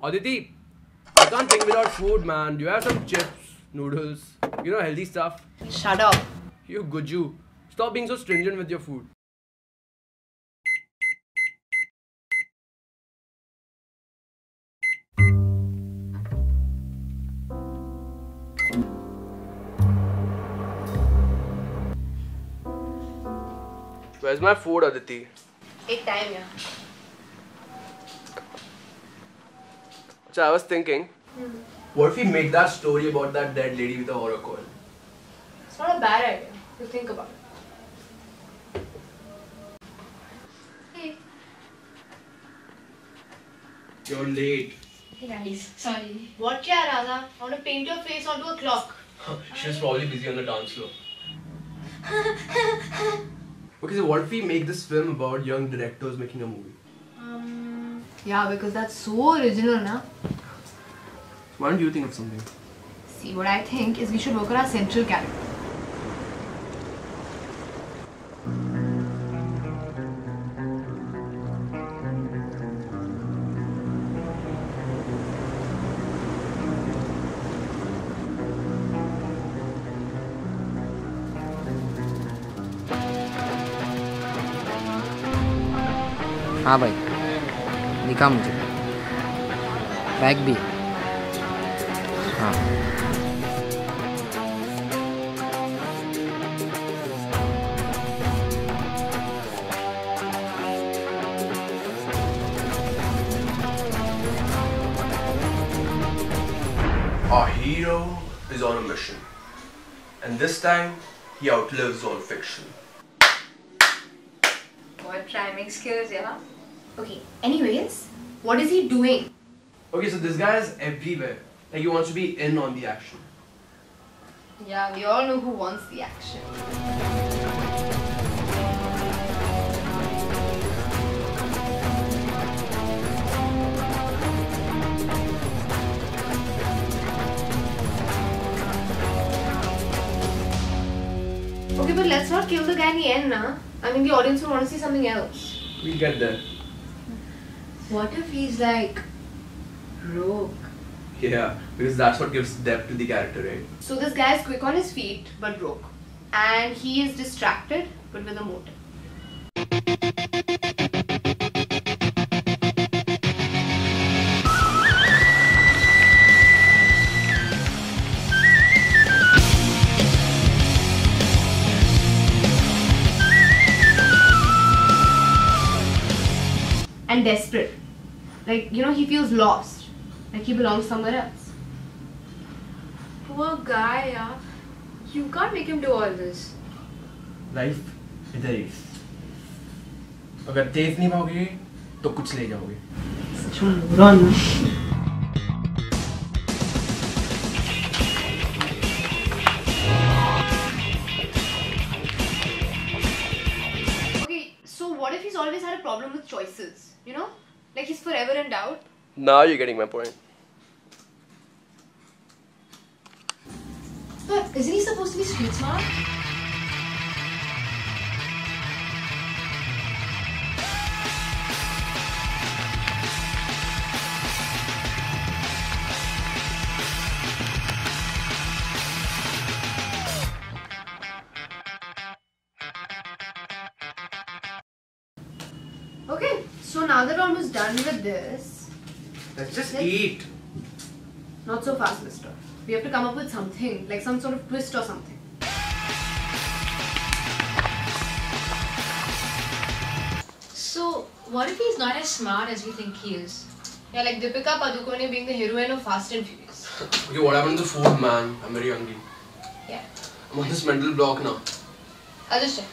Aditi, I can't think without food, man. Do you have some chips, noodles, you know, healthy stuff? Shut up. You Guju. Stop being so stringent with your food. Where's my food, Aditi? Take time, yeah. So I was thinking, what if we make that story about that dead lady with a horror call? It's not a bad idea. You think about it. Hey. You're late. Hey guys, sorry. What kya Radha? I want to paint your face onto a clock. She was probably busy on the dance floor. Okay, so what if we make this film about young directors making a movie? Yeah, because that's so original, na? Why don't you think of something? See, what I think is we should work on our central character. हाँ भाई, दिखा मुझे bag भी हाँ Our hero is on a mission, and this time he outlives all fiction. What rhyming skills, yeah? Okay, anyways, what is he doing? Okay, so this guy is everywhere. Like, he wants to be in on the action. Yeah, we all know who wants the action. Okay, but let's not kill the guy in the end, nah? I mean, the audience will want to see something else. We'll get there. What if he's like rogue? Yeah, because that's what gives depth to the character, right? So this guy is quick on his feet but rogue, and he is distracted but with a motive. And desperate. Like, you know, he feels lost. Like he belongs somewhere else. Poor guy, yeah. You can't make him do all this. Life is a race. If you don't have to do it, then you'll take something. Such a moron. Okay, so what if he's always had a problem with choices? You know? Like he's forever in doubt. Now you're getting my point. But isn't he supposed to be street smart? Okay, so now that we're almost done with this, let's eat. Not so fast, mister. We have to come up with something, like some sort of twist or something. So, what if he's not as smart as we think he is? Yeah, like Deepika Padukone being the heroine of Fast and Furious. Okay, what happened to the food, man? I'm very hungry. Yeah. I'm on this mental block now. I'll just check.